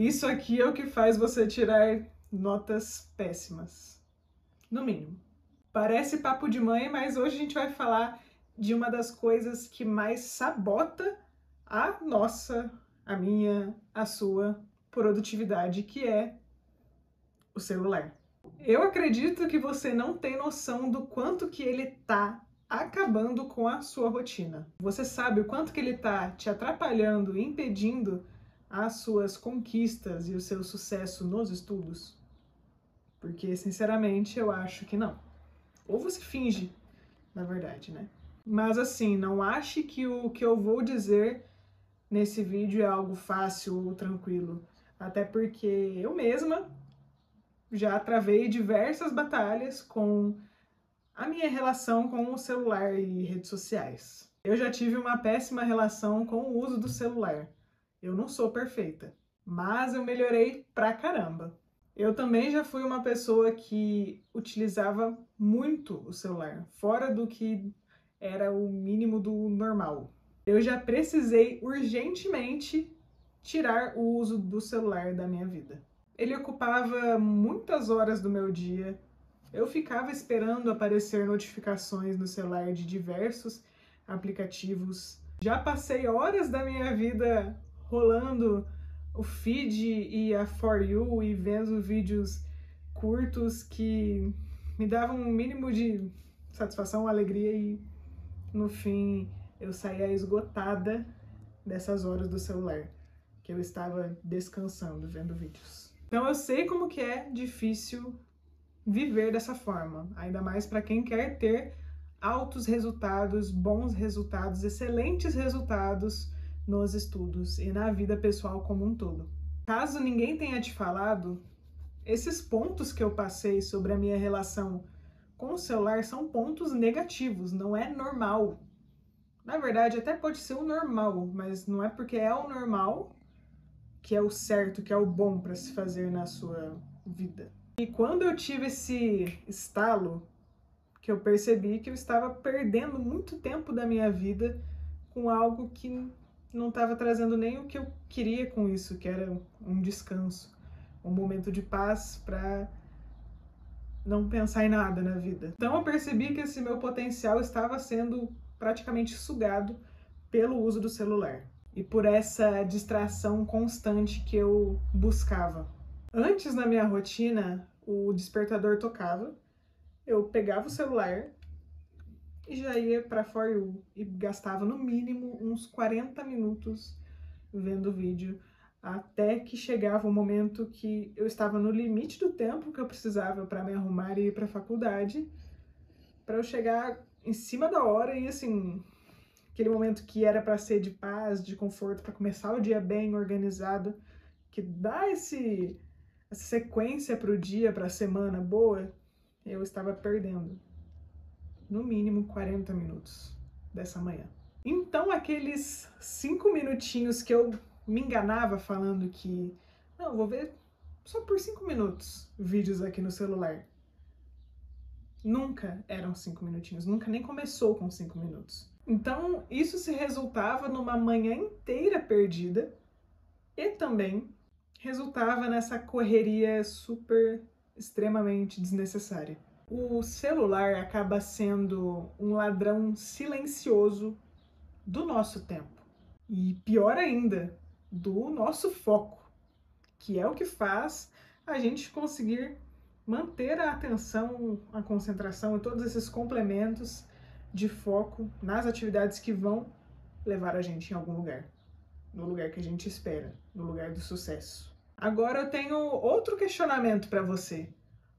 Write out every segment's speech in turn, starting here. Isso aqui é o que faz você tirar notas péssimas, no mínimo. Parece papo de mãe, mas hoje a gente vai falar de uma das coisas que mais sabota a nossa, a minha, a sua produtividade, que é o celular. Eu acredito que você não tem noção do quanto que ele tá acabando com a sua rotina. Você sabe o quanto que ele tá te atrapalhando, impedindo as suas conquistas e o seu sucesso nos estudos? Porque, sinceramente, eu acho que não. Ou você finge, na verdade, né? Mas assim, não ache que o que eu vou dizer nesse vídeo é algo fácil ou tranquilo. Até porque eu mesma já travei diversas batalhas com a minha relação com o celular e redes sociais. Eu já tive uma péssima relação com o uso do celular. Eu não sou perfeita, mas eu melhorei pra caramba. Eu também já fui uma pessoa que utilizava muito o celular, fora do que era o mínimo do normal. Eu já precisei urgentemente tirar o uso do celular da minha vida. Ele ocupava muitas horas do meu dia. Eu ficava esperando aparecer notificações no celular de diversos aplicativos. Já passei horas da minha vida rolando o feed e a For You e vendo vídeos curtos que me davam um mínimo de satisfação, alegria, e no fim eu saía esgotada dessas horas do celular, que eu estava descansando, vendo vídeos. Então eu sei como que é difícil viver dessa forma, ainda mais para quem quer ter altos resultados, bons resultados, excelentes resultados nos estudos e na vida pessoal como um todo. Caso ninguém tenha te falado, esses pontos que eu passei sobre a minha relação com o celular são pontos negativos, não é normal. Na verdade, até pode ser o normal, mas não é porque é o normal que é o certo, que é o bom para se fazer na sua vida. E quando eu tive esse estalo, que eu percebi que eu estava perdendo muito tempo da minha vida com algo que não estava trazendo nem o que eu queria com isso, que era um descanso, um momento de paz para não pensar em nada na vida. Então eu percebi que esse meu potencial estava sendo praticamente sugado pelo uso do celular e por essa distração constante que eu buscava. Antes, na minha rotina, o despertador tocava, eu pegava o celular e já ia pra For You e gastava no mínimo uns 40 minutos vendo vídeo, até que chegava o momento que eu estava no limite do tempo que eu precisava para me arrumar e ir pra faculdade, para eu chegar em cima da hora e assim, aquele momento que era para ser de paz, de conforto, para começar o dia bem organizado, que dá essa sequência pro dia, pra semana boa, eu estava perdendo no mínimo 40 minutos dessa manhã. Então aqueles 5 minutinhos que eu me enganava falando que não, vou ver só por 5 minutos vídeos aqui no celular, nunca eram 5 minutinhos, nunca nem começou com 5 minutos. Então isso se resultava numa manhã inteira perdida e também resultava nessa correria super extremamente desnecessária. O celular acaba sendo um ladrão silencioso do nosso tempo. E pior ainda, do nosso foco, que é o que faz a gente conseguir manter a atenção, a concentração e todos esses complementos de foco nas atividades que vão levar a gente em algum lugar. No lugar que a gente espera, no lugar do sucesso. Agora eu tenho outro questionamento para você.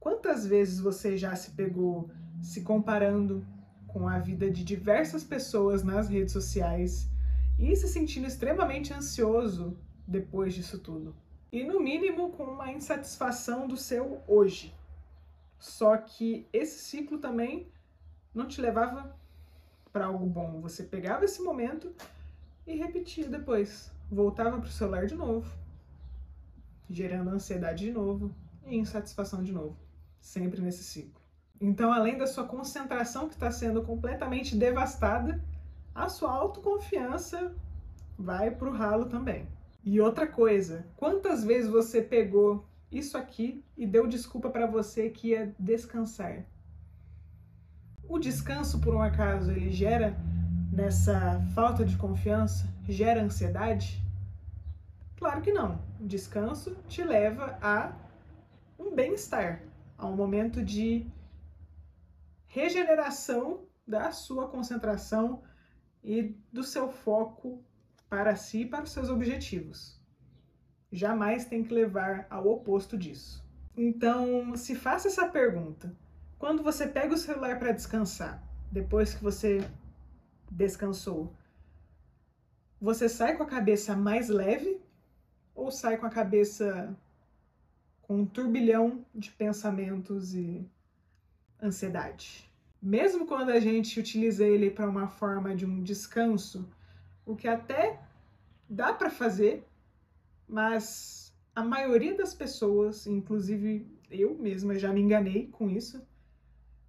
Quantas vezes você já se pegou se comparando com a vida de diversas pessoas nas redes sociais e se sentindo extremamente ansioso depois disso tudo? E no mínimo com uma insatisfação do seu hoje. Só que esse ciclo também não te levava para algo bom. Você pegava esse momento e repetia depois. Voltava para o celular de novo, gerando ansiedade de novo e insatisfação de novo. Sempre nesse ciclo. Então, além da sua concentração que está sendo completamente devastada, a sua autoconfiança vai pro ralo também. E outra coisa, quantas vezes você pegou isso aqui e deu desculpa para você que ia descansar? O descanso, por um acaso, ele gera, nessa falta de confiança, gera ansiedade? Claro que não. O descanso te leva a um bem-estar, a um momento de regeneração da sua concentração e do seu foco para si e para os seus objetivos. Jamais tem que levar ao oposto disso. Então, se faça essa pergunta. Quando você pega o celular para descansar, depois que você descansou, você sai com a cabeça mais leve ou sai com a cabeça com um turbilhão de pensamentos e ansiedade? Mesmo quando a gente utiliza ele para uma forma de um descanso, o que até dá para fazer, mas a maioria das pessoas, inclusive eu mesma já me enganei com isso,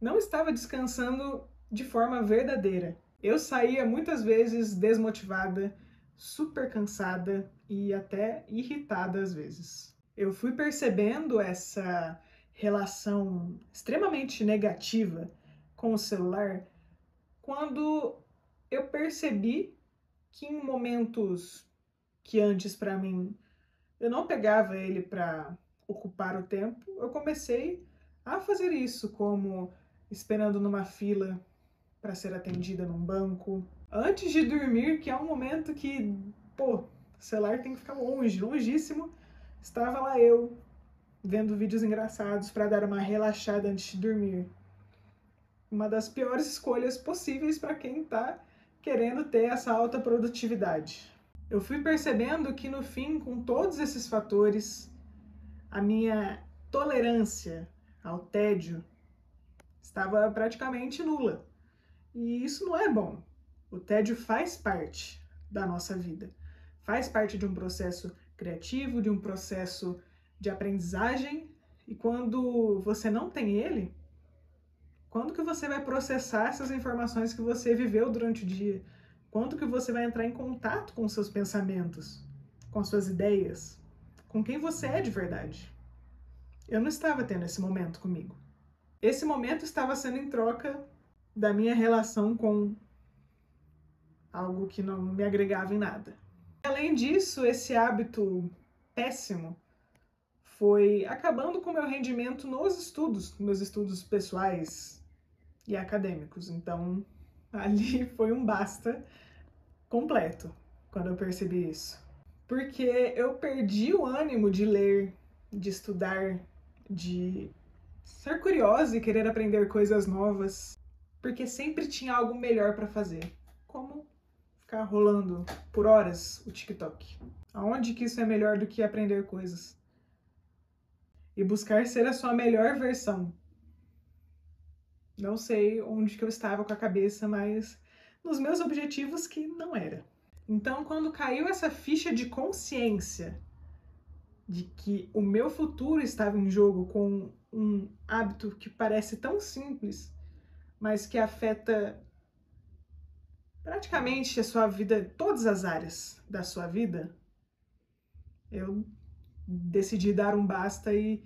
não estava descansando de forma verdadeira. Eu saía muitas vezes desmotivada, super cansada e até irritada às vezes. Eu fui percebendo essa relação extremamente negativa com o celular quando eu percebi que em momentos que antes para mim eu não pegava ele para ocupar o tempo, eu comecei a fazer isso, como esperando numa fila para ser atendida num banco, antes de dormir, que é um momento que, pô, o celular tem que ficar longe, longíssimo. Estava lá eu vendo vídeos engraçados para dar uma relaxada antes de dormir. Uma das piores escolhas possíveis para quem está querendo ter essa alta produtividade. Eu fui percebendo que no fim, com todos esses fatores, a minha tolerância ao tédio estava praticamente nula. E isso não é bom. O tédio faz parte da nossa vida. Faz parte de um processo criativo, de um processo de aprendizagem. E quando você não tem ele, quando que você vai processar essas informações que você viveu durante o dia? Quando que você vai entrar em contato com os seus pensamentos, com as suas ideias, com quem você é de verdade? Eu não estava tendo esse momento comigo. Esse momento estava sendo em troca da minha relação com algo que não me agregava em nada. Além disso, esse hábito péssimo foi acabando com o meu rendimento nos estudos, meus estudos pessoais e acadêmicos. Então, ali foi um basta completo, quando eu percebi isso. Porque eu perdi o ânimo de ler, de estudar, de ser curiosa e querer aprender coisas novas, porque sempre tinha algo melhor para fazer, como ficar rolando por horas o TikTok. Aonde que isso é melhor do que aprender coisas? E buscar ser a sua melhor versão. Não sei onde que eu estava com a cabeça, mas nos meus objetivos que não era. Então, quando caiu essa ficha de consciência de que o meu futuro estava em jogo com um hábito que parece tão simples, mas que afeta praticamente a sua vida, todas as áreas da sua vida, eu decidi dar um basta e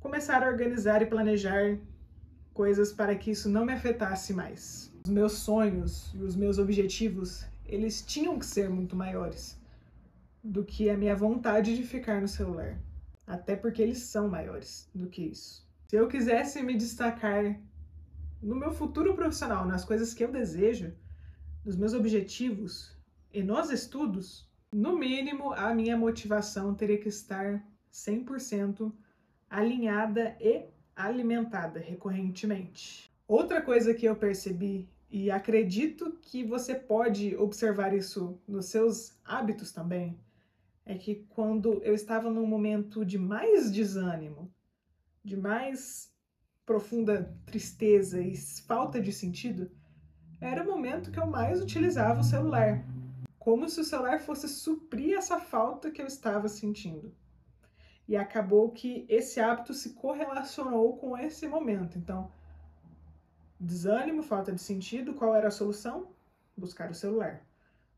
começar a organizar e planejar coisas para que isso não me afetasse mais. Os meus sonhos e os meus objetivos, eles tinham que ser muito maiores do que a minha vontade de ficar no celular. Até porque eles são maiores do que isso. Se eu quisesse me destacar no meu futuro profissional, nas coisas que eu desejo, nos meus objetivos e nos estudos, no mínimo, a minha motivação teria que estar 100% alinhada e alimentada recorrentemente. Outra coisa que eu percebi, e acredito que você pode observar isso nos seus hábitos também, é que quando eu estava num momento de mais desânimo, de mais profunda tristeza e falta de sentido, era o momento que eu mais utilizava o celular. Como se o celular fosse suprir essa falta que eu estava sentindo. E acabou que esse hábito se correlacionou com esse momento. Então, desânimo, falta de sentido, qual era a solução? Buscar o celular.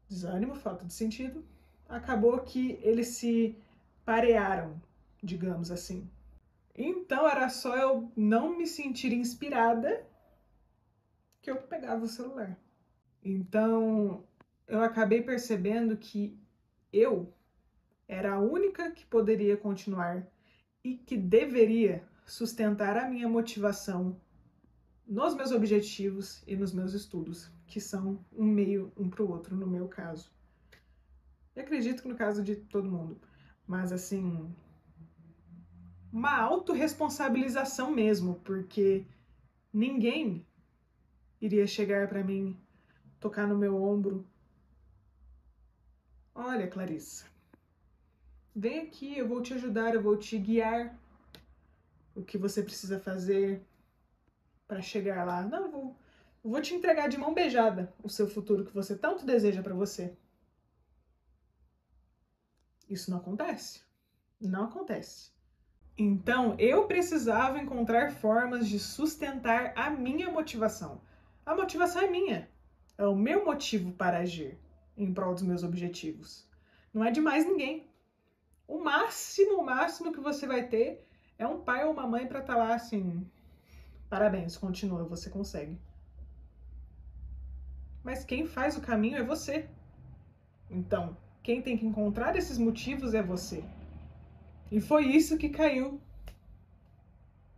Desânimo, falta de sentido, acabou que eles se parearam, digamos assim. Então era só eu não me sentir inspirada que eu pegava o celular. Então eu acabei percebendo que eu era a única que poderia continuar e que deveria sustentar a minha motivação nos meus objetivos e nos meus estudos, que são um meio um para o outro, no meu caso. E acredito que no caso de todo mundo. Mas assim, uma autorresponsabilização mesmo, porque ninguém iria chegar para mim, tocar no meu ombro. Olha, Clarissa, vem aqui, eu vou te ajudar, eu vou te guiar. O que você precisa fazer para chegar lá. Não, eu vou te entregar de mão beijada o seu futuro que você tanto deseja para você. Isso não acontece. Não acontece. Então, eu precisava encontrar formas de sustentar a minha motivação. A motivação é minha. É o meu motivo para agir em prol dos meus objetivos. Não é de mais ninguém. O máximo que você vai ter é um pai ou uma mãe para estar lá assim... Parabéns, continua, você consegue. Mas quem faz o caminho é você. Então, quem tem que encontrar esses motivos é você. E foi isso que caiu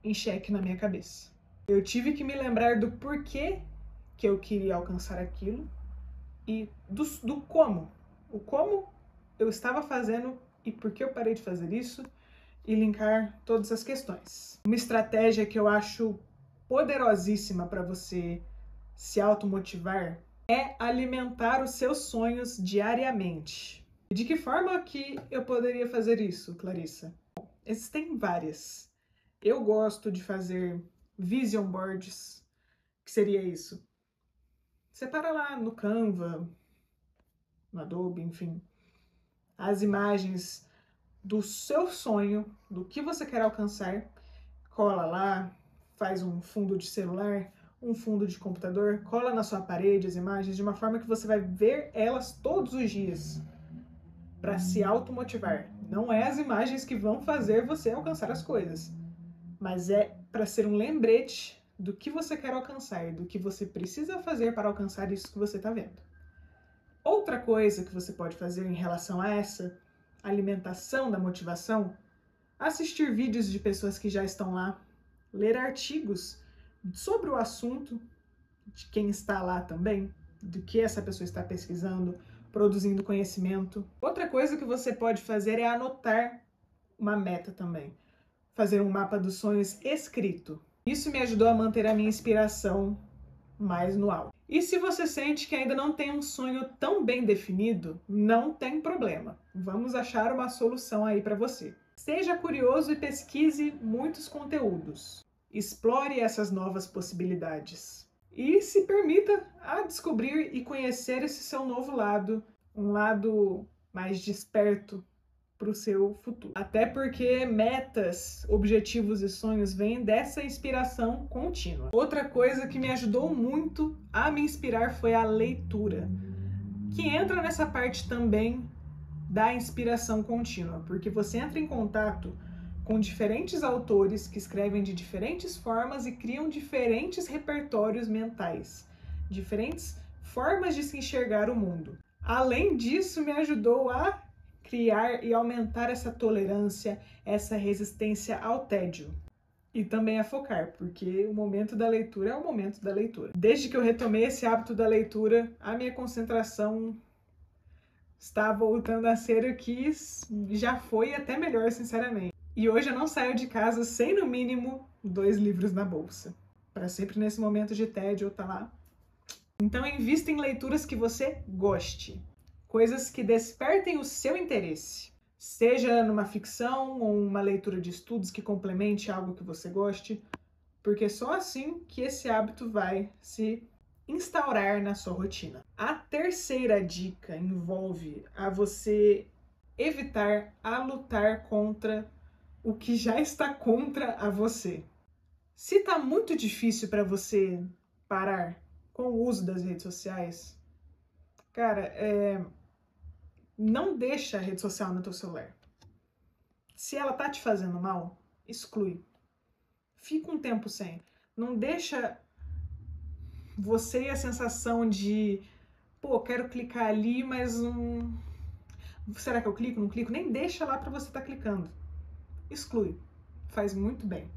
em xeque na minha cabeça. Eu tive que me lembrar do porquê que eu queria alcançar aquilo e do como. O como eu estava fazendo e por que eu parei de fazer isso e linkar todas as questões. Uma estratégia que eu acho poderosíssima para você se automotivar é alimentar os seus sonhos diariamente. De que forma que eu poderia fazer isso, Clarissa? Bom, existem várias. Eu gosto de fazer vision boards, que seria isso. Separa lá no Canva, no Adobe, enfim, as imagens do seu sonho, do que você quer alcançar, cola lá. Faz um fundo de celular, um fundo de computador, cola na sua parede as imagens de uma forma que você vai ver elas todos os dias para se automotivar. Não é as imagens que vão fazer você alcançar as coisas, mas é para ser um lembrete do que você quer alcançar, do que você precisa fazer para alcançar isso que você está vendo. Outra coisa que você pode fazer em relação a essa alimentação da motivação, assistir vídeos de pessoas que já estão lá, ler artigos sobre o assunto de quem está lá também, do que essa pessoa está pesquisando, produzindo conhecimento. Outra coisa que você pode fazer é anotar uma meta também, fazer um mapa dos sonhos escrito. Isso me ajudou a manter a minha inspiração mais no alto. E se você sente que ainda não tem um sonho tão bem definido, não tem problema. Vamos achar uma solução aí para você. Seja curioso e pesquise muitos conteúdos. Explore essas novas possibilidades. E se permita a descobrir e conhecer esse seu novo lado, um lado mais desperto para o seu futuro. Até porque metas, objetivos e sonhos vêm dessa inspiração contínua. Outra coisa que me ajudou muito a me inspirar foi a leitura, que entra nessa parte também da inspiração contínua, porque você entra em contato com diferentes autores que escrevem de diferentes formas e criam diferentes repertórios mentais, diferentes formas de se enxergar o mundo. Além disso, me ajudou a criar e aumentar essa tolerância, essa resistência ao tédio e também a focar, porque o momento da leitura é o momento da leitura. Desde que eu retomei esse hábito da leitura, a minha concentração está voltando a ser o que já foi, até melhor, sinceramente. E hoje eu não saio de casa sem, no mínimo, 2 livros na bolsa. Para sempre nesse momento de tédio, tá lá. Então, invista em leituras que você goste. Coisas que despertem o seu interesse. Seja numa ficção ou uma leitura de estudos que complemente algo que você goste. Porque só assim que esse hábito vai se instaurar na sua rotina. A terceira dica envolve a você evitar a lutar contra o que já está contra a você. Se tá muito difícil para você parar com o uso das redes sociais, cara, Não deixa a rede social no teu celular. Se ela tá te fazendo mal, exclui. Fica um tempo sem. Não deixa você a sensação de, pô, quero clicar ali, mas será que eu clico? Não clico? Nem deixa lá pra você tá clicando. Exclui. Faz muito bem.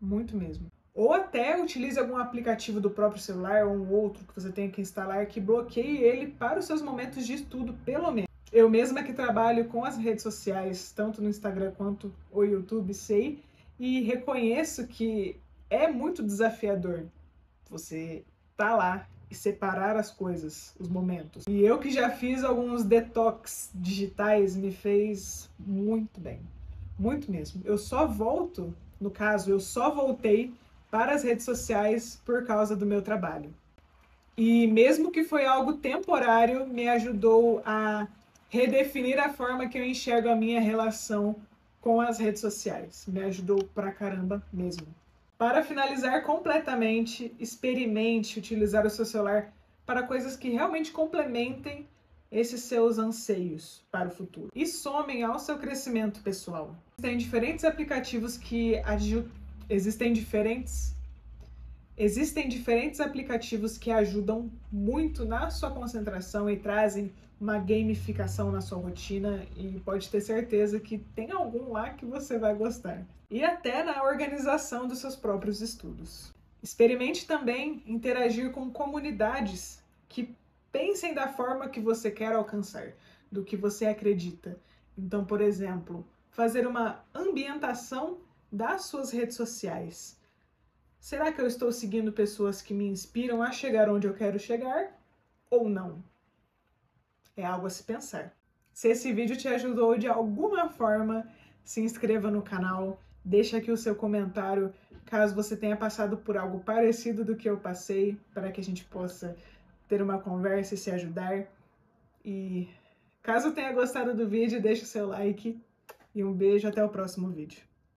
Muito mesmo. Ou até utilize algum aplicativo do próprio celular ou um outro que você tenha que instalar que bloqueie ele para os seus momentos de estudo, pelo menos. Eu mesma que trabalho com as redes sociais, tanto no Instagram quanto o YouTube, sei e reconheço que é muito desafiador você tá lá e separar as coisas, os momentos. E eu que já fiz alguns detox digitais me fez muito bem, muito mesmo. Eu só volto, no caso, eu só voltei para as redes sociais por causa do meu trabalho. E mesmo que foi algo temporário, me ajudou a redefinir a forma que eu enxergo a minha relação com as redes sociais. Me ajudou pra caramba mesmo. Para finalizar completamente, experimente utilizar o seu celular para coisas que realmente complementem esses seus anseios para o futuro e somem ao seu crescimento pessoal. Existem diferentes aplicativos que ajudam muito na sua concentração e trazem uma gamificação na sua rotina e pode ter certeza que tem algum lá que você vai gostar. E até na organização dos seus próprios estudos. Experimente também interagir com comunidades que pensem da forma que você quer alcançar, do que você acredita. Então, por exemplo, fazer uma ambientação das suas redes sociais. Será que eu estou seguindo pessoas que me inspiram a chegar onde eu quero chegar ou não? É algo a se pensar. Se esse vídeo te ajudou de alguma forma, se inscreva no canal, deixa aqui o seu comentário caso você tenha passado por algo parecido do que eu passei, para que a gente possa ter uma conversa e se ajudar. E caso tenha gostado do vídeo, deixa o seu like e um beijo, até o próximo vídeo.